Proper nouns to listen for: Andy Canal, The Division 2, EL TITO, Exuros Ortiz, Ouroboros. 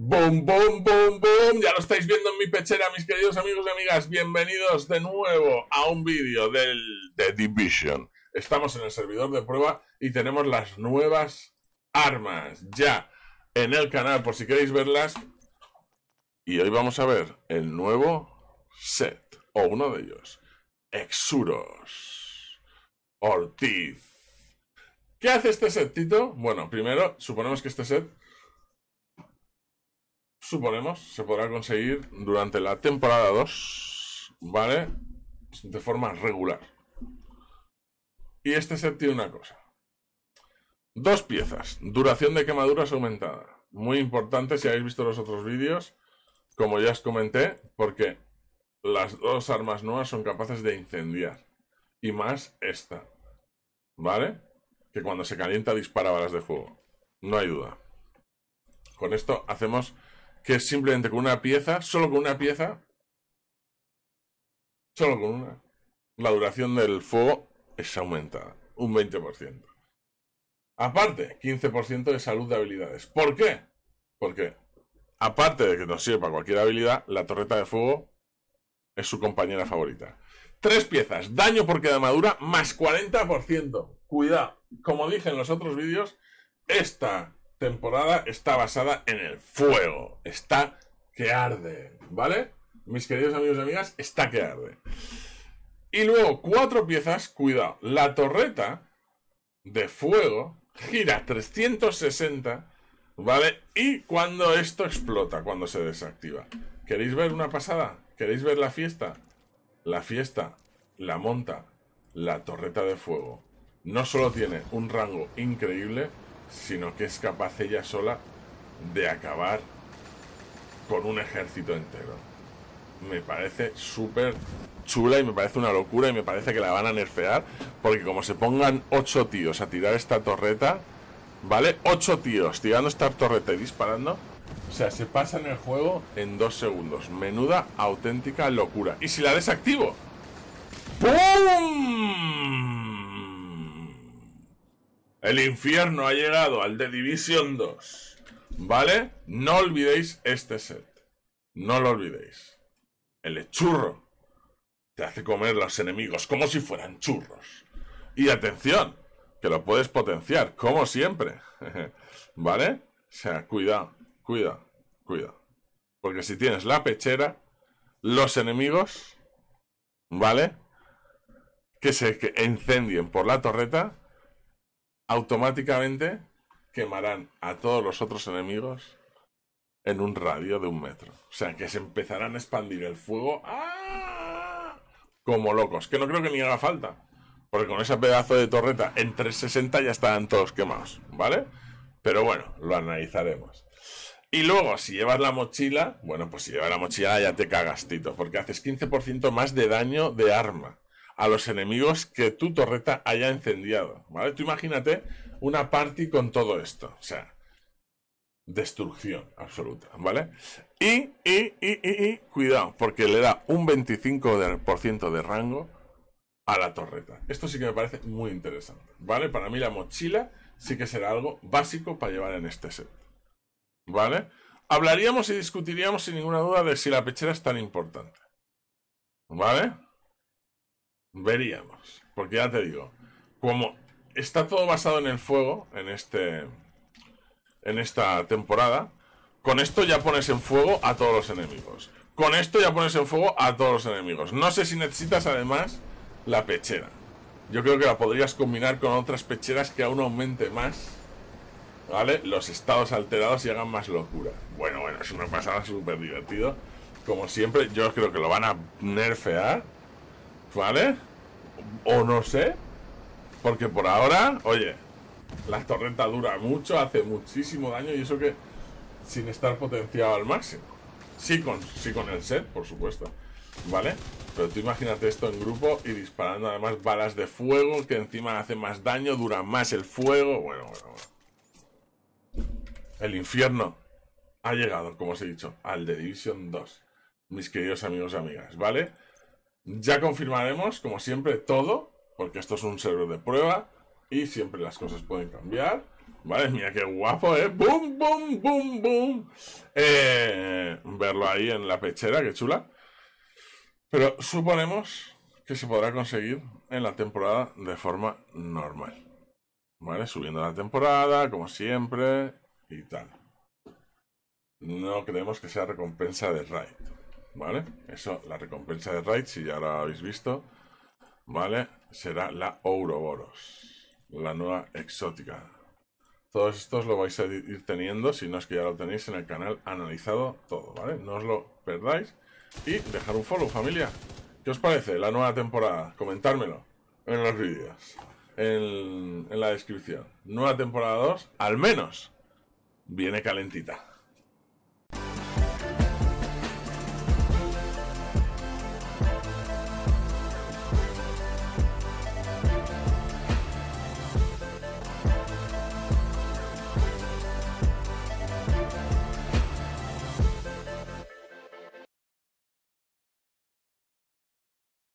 ¡Bum, bum, bum, bum! Ya lo estáis viendo en mi pechera, mis queridos amigos y amigas. Bienvenidos de nuevo a un vídeo del The Division. Estamos en el servidor de prueba y tenemos las nuevas armas ya en el canal, por si queréis verlas. Y hoy vamos a ver el nuevo set, o uno de ellos. Exuros Ortiz. ¿Qué hace este set, Tito? Bueno, primero, suponemos que este set... se podrá conseguir durante la temporada 2, ¿vale? De forma regular. Y este set tiene una cosa. Dos piezas. Duración de quemaduras aumentada. Muy importante si habéis visto los otros vídeos, como ya os comenté, porque las dos armas nuevas son capaces de incendiar. Y más esta, ¿vale? Que cuando se calienta dispara balas de fuego. No hay duda. Con esto hacemos... que simplemente con una pieza, solo con una, la duración del fuego es aumentada, un 20%. Aparte, 15% de salud de habilidades. ¿Por qué? Porque, aparte de que nos sirve para cualquier habilidad, la torreta de fuego es su compañera favorita. Tres piezas, daño por quemadura más 40%. Cuidado, como dije en los otros vídeos, esta... temporada está basada en el fuego. Está que arde, ¿vale? Mis queridos amigos y amigas, está que arde. Y luego, cuatro piezas, cuidado. La torreta de fuego gira 360, ¿vale? Y cuando esto explota, cuando se desactiva. ¿Queréis ver una pasada? ¿Queréis ver la fiesta? La fiesta la monta la torreta de fuego. No solo tiene un rango increíble, sino que es capaz ella sola de acabar con un ejército entero. Me parece súper chula y me parece una locura y me parece que la van a nerfear, porque como se pongan 8 tíos a tirar esta torreta, ¿vale? 8 tíos tirando esta torreta y disparando, o sea, se pasan el juego en 2 segundos. Menuda auténtica locura. Y si la desactivo, ¡pum!, el infierno ha llegado al The Division 2, ¿vale? No olvidéis este set, no lo olvidéis. El hechurro te hace comer los enemigos como si fueran churros. Y atención, que lo puedes potenciar, como siempre, ¿vale? O sea, cuidado, cuidado, cuidado. Porque si tienes la pechera, los enemigos, ¿vale?, que se incendien por la torreta, automáticamente quemarán a todos los otros enemigos en un radio de 1 metro. O sea, que se empezarán a expandir el fuego como locos. Que no creo que ni haga falta, porque con ese pedazo de torreta en 360 ya estarán todos quemados, ¿vale? Pero bueno, lo analizaremos. Y luego, si llevas la mochila, bueno, pues si llevas la mochila ya te cagas, Tito, porque haces 15% más de daño de arma a los enemigos que tu torreta haya incendiado, ¿vale? Tú imagínate una party con todo esto, o sea, destrucción absoluta, ¿vale? Y cuidado, porque le da un 25% de rango a la torreta. Esto sí que me parece muy interesante, ¿vale? Para mí la mochila sí que será algo básico para llevar en este set, ¿vale? Hablaríamos y discutiríamos sin ninguna duda de si la pechera es tan importante, ¿vale? Veríamos, porque ya te digo, como está todo basado en el fuego, en esta temporada, con esto ya pones en fuego a todos los enemigos. Con esto ya pones en fuego a todos los enemigos. No sé si necesitas además la pechera. Yo creo que la podrías combinar con otras pecheras que aún aumente más, ¿vale?, los estados alterados y hagan más locura. Bueno, es una pasada, súper divertido. Como siempre, yo creo que lo van a nerfear, ¿vale? O no sé, porque por ahora, oye, la torreta dura mucho, hace muchísimo daño, y eso que sin estar potenciado al máximo. Sí con el set, por supuesto, ¿vale? Pero tú imagínate esto en grupo y disparando además balas de fuego, que encima hace más daño, dura más el fuego. Bueno. El infierno ha llegado, como os he dicho, al The Division 2, mis queridos amigos y amigas, ¿vale? Ya confirmaremos, como siempre, todo, porque esto es un servidor de prueba, Y siempre las cosas pueden cambiar. Vale, mira qué guapo, ¿eh? ¡Bum, bum, bum, bum! Verlo ahí en la pechera, qué chula. Pero suponemos que se podrá conseguir en la temporada de forma normal. Vale, subiendo la temporada, como siempre, y tal. No creemos que sea recompensa de raid, ¿vale? Eso, la recompensa de raid, si ya la habéis visto, ¿vale? Será la Ouroboros, la nueva exótica. Todos estos lo vais a ir teniendo, si no es que ya lo tenéis en el canal analizado todo, ¿vale? No os lo perdáis y dejar un follow, familia. ¿Qué os parece la nueva temporada? Comentármelo en los vídeos, en la descripción. Nueva temporada 2, al menos, viene calentita.